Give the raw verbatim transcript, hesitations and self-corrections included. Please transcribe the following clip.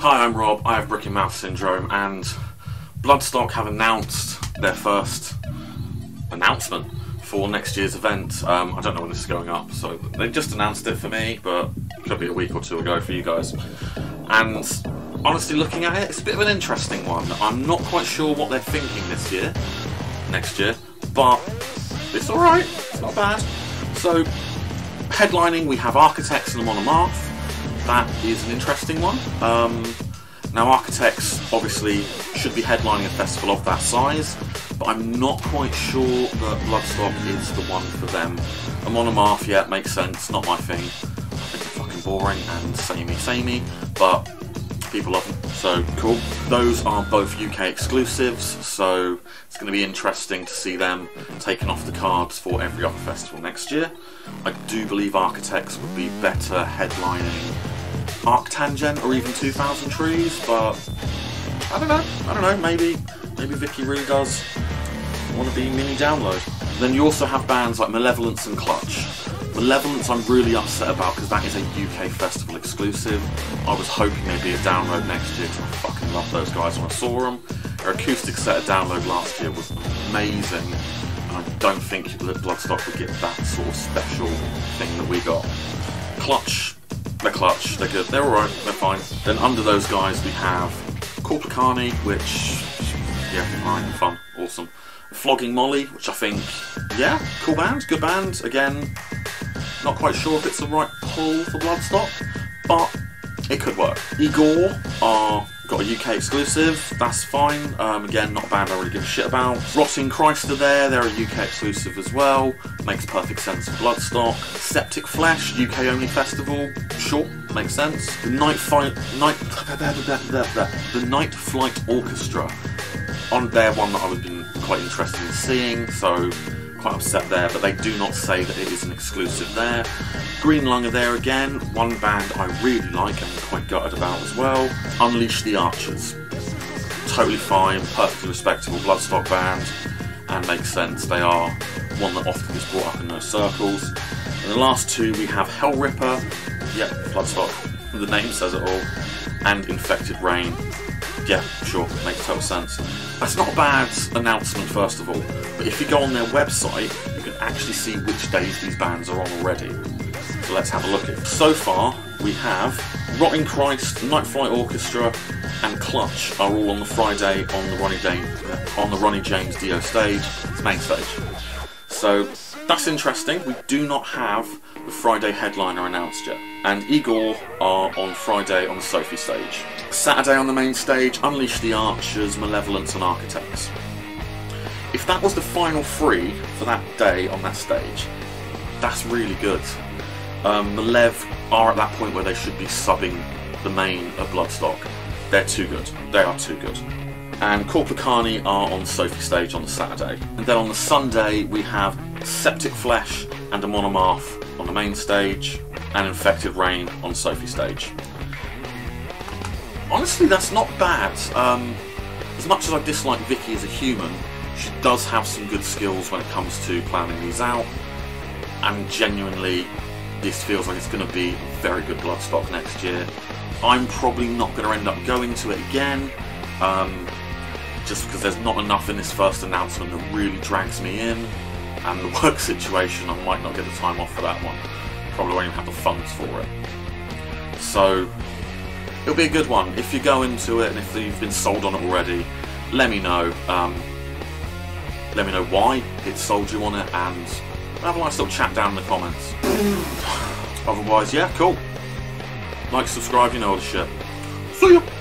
Hi, I'm Rob, I have Brick in Mouth Syndrome, and Bloodstock have announced their first announcement for next year's event. Um, I don't know when this is going up, so they just announced it for me, but it could be a week or two ago for you guys. And honestly, looking at it, it's a bit of an interesting one. I'm not quite sure what they're thinking this year, next year, but it's alright, it's not bad. So, headlining, we have Architects and Amon Amarth. That is an interesting one. Um, now, Architects obviously should be headlining a festival of that size, but I'm not quite sure that Bloodstock is the one for them. Amon Amarth, yeah, makes sense, not my thing. I think it's fucking boring and samey, samey, but people love them, so cool. Those are both U K exclusives, so it's going to be interesting to see them taken off the cards for every other festival next year. I do believe Architects would be better headlining Arc Tangent or even two thousand Trees, but I don't know, I don't know, maybe maybe Vicky really does want to be mini download. Then you also have bands like Malevolence and Clutch. Malevolence I'm really upset about because that is a U K festival exclusive. I was hoping they'd be a download next year because I fucking loved those guys when I saw them. Their acoustic set of Download last year was amazing, and I don't think that Bloodstock would get that sort of special thing that we got. Clutch. They're Clutch, they're good, they're alright, they're fine. Then under those guys we have Korpiklaani, which, yeah, alright, fun, awesome. Flogging Molly, which I think, yeah, cool band, good band. Again, not quite sure if it's the right pull for Bloodstock, but it could work. Igor are, got a U K exclusive, that's fine. Um, again, not a band I really give a shit about. Rotting Christ are there, they're a U K exclusive as well. Makes perfect sense for Bloodstock. Septic Flesh, U K only festival, sure, makes sense. The Night Flight, night, the Night Flight Orchestra, on their one that I would have been quite interested in seeing, so quite upset there, but they do not say that it is an exclusive there. Green Lung are there again, one band I really like and quite gutted about as well. Unleash the Archers, totally fine, perfectly respectable Bloodstock band, and makes sense, they are one that often is brought up in those circles. And the last two we have Hellripper, yep, Bloodstock, the name says it all, and Infected Rain. Yeah, sure, makes total sense. That's not a bad announcement, first of all, but if you go on their website, you can actually see which days these bands are on already. So let's have a look at it. So far, we have Rotting Christ, Night Flight Orchestra, and Clutch are all on the Friday on the Ronnie James, on the Ronnie James Dio stage, it's main stage. So that's interesting. We do not have the Friday headliner announced yet. And Igor are on Friday on the Sophie stage. Saturday on the main stage, Unleash the Archers, Malevolence and Architects. If that was the final three for that day on that stage, that's really good. Um, Malev are at that point where they should be subbing the main of Bloodstock. They're too good. They are too good. And Korpiklaani are on Sophie stage on the Saturday. And then on the Sunday we have Septic Flesh and Amon Amarth on the main stage, and Infected Rain on Sophie stage. Honestly, that's not bad. Um, as much as I dislike Vicky as a human, she does have some good skills when it comes to planning these out, and genuinely this feels like it's going to be very good Bloodstock next year. I'm probably not going to end up going to it again, um, just because there's not enough in this first announcement that really drags me in, and the work situation, I might not get the time off for that one. Probably won't even have the funds for it. So it'll be a good one. If you go into it and if you've been sold on it already, let me know. Um, let me know why it sold you on it, and have a nice little chat down in the comments. Otherwise, yeah, cool. Like, subscribe, you know all the shit. See ya!